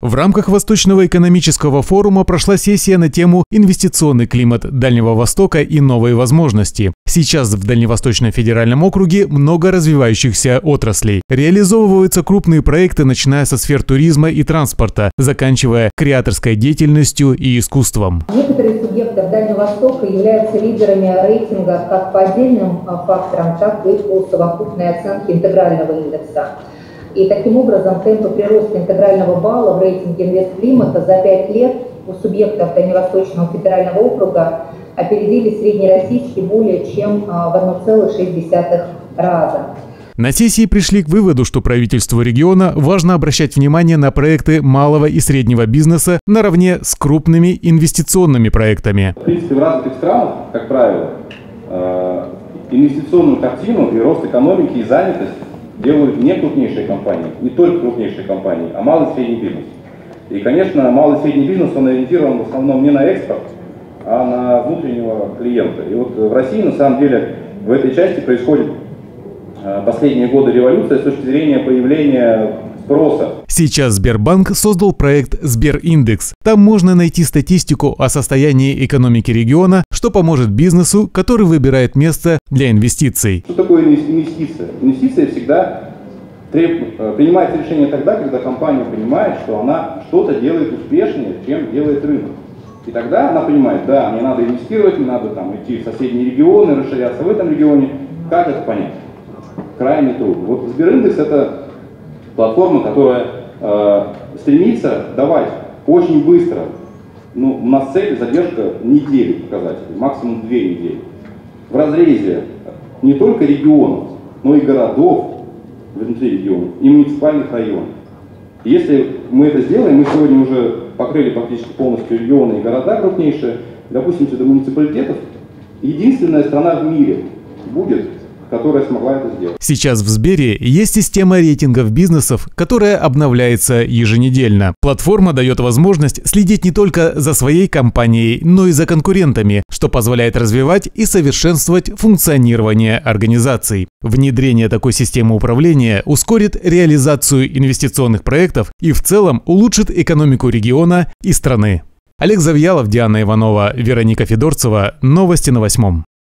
В рамках Восточного экономического форума прошла сессия на тему «Инвестиционный климат Дальнего Востока и новые возможности». Сейчас в Дальневосточном федеральном округе много развивающихся отраслей. Реализовываются крупные проекты, начиная со сфер туризма и транспорта, заканчивая креаторской деятельностью и искусством. Некоторые субъекты Дальнего Востока являются лидерами рейтинга как по отдельным факторам, так и по совокупной оценке интегрального индекса. И таким образом темпы прироста интегрального балла в рейтинге инвестклимата за 5 лет у субъектов Дальневосточного федерального округа опередили среднероссийский более чем в 1,6 раза. На сессии пришли к выводу, что правительству региона важно обращать внимание на проекты малого и среднего бизнеса наравне с крупными инвестиционными проектами. В принципе, в развитых странах, как правило, инвестиционную картину и рост экономики, и занятость делают не крупнейшие компании, не только крупнейшие компании, а малый и средний бизнес. И, конечно, малый и средний бизнес, он ориентирован в основном не на экспорт, а на внутреннего клиента. И вот в России, на самом деле, в этой части происходит последние годы революция с точки зрения появления спроса. Сейчас Сбербанк создал проект «Сбериндекс». Там можно найти статистику о состоянии экономики региона, что поможет бизнесу, который выбирает место для инвестиций. Что такое инвестиция? Инвестиция всегда принимает решение тогда, когда компания понимает, что она что-то делает успешнее, чем делает рынок. И тогда она понимает, да, мне надо инвестировать, мне надо идти в соседние регионы, расширяться в этом регионе. Как это понять? Крайне трудно. Вот Сбериндекс – это платформа, которая стремится давать очень быстро, у нас цель задержка недели показателей, максимум 2 недели. В разрезе не только регионов, но и городов внутри регионов и муниципальных районов. Если мы это сделаем, мы сегодня уже покрыли практически полностью регионы и города крупнейшие, допустим, до муниципалитетов, единственная страна в мире будет, которая смогла это сделать. Сейчас в Сбере есть система рейтингов бизнесов, которая обновляется еженедельно. Платформа дает возможность следить не только за своей компанией, но и за конкурентами, что позволяет развивать и совершенствовать функционирование организаций. Внедрение такой системы управления ускорит реализацию инвестиционных проектов и в целом улучшит экономику региона и страны. Олег Завьялов, Диана Иванова, Вероника Федорцева. Новости на 8.